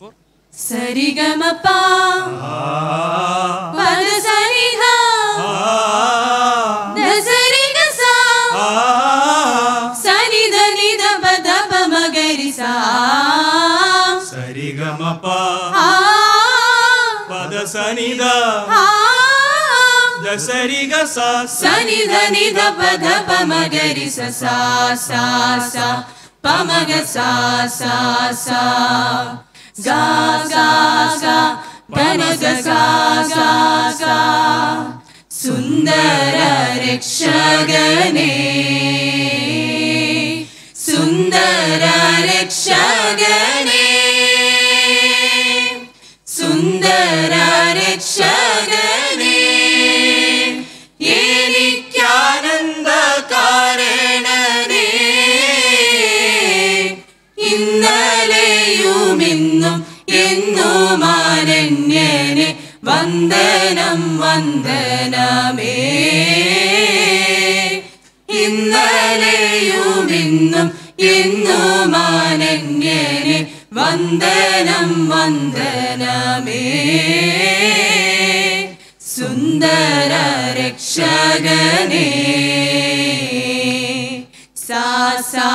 أشهر سريغا مبا بعد سريغا نسريغا سا سريغا نيدا بدا بما غير سا سريغا مبا بعد سريغا سريغا سا سريغا نيدا بدا بما غير سا سا سا بما غير سا سا سا Ga ga ga, Ganesha ga ga ga, Sundara Rekshagane, Sundara Rekshagane, Sundara Rekshagane, Yenikyananda Karanane, Innale. Minnum innum aranyane vandanam vandaname innaleyum innum innum aranyane vandanam vandaname sundara rakshagane sa sa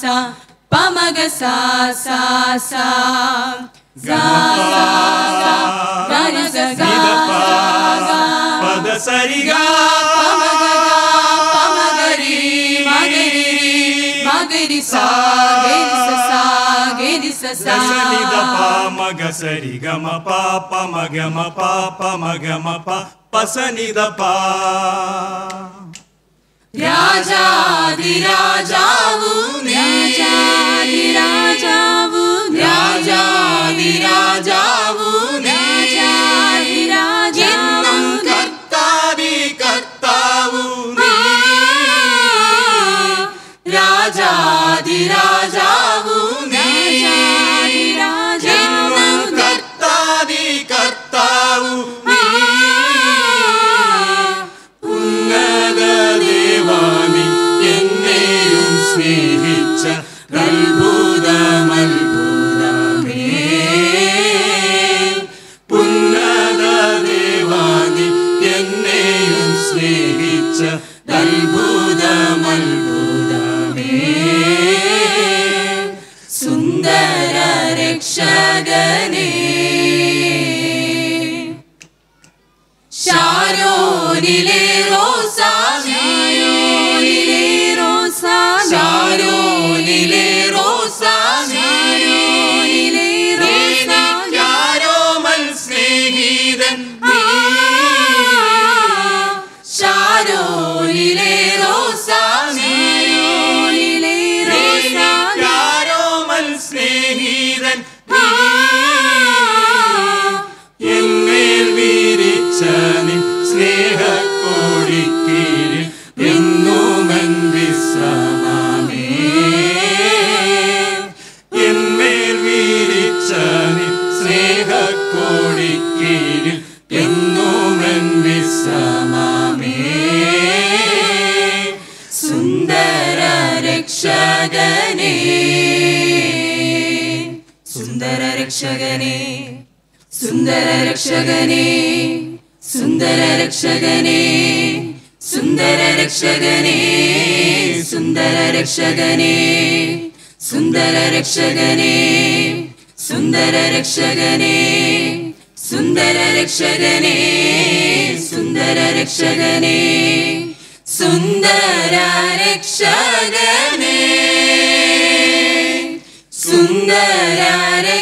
sa Pamaga sa sa sa ga ga ganesa ga ga pada sariga pamaga pamagari magari magari sa gedisa sa gedisa sa salida pamaga sariga ma pa pamaga ma pa pamaga ma pa pasanida pa raja di raja vune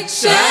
Sundara Rekshagane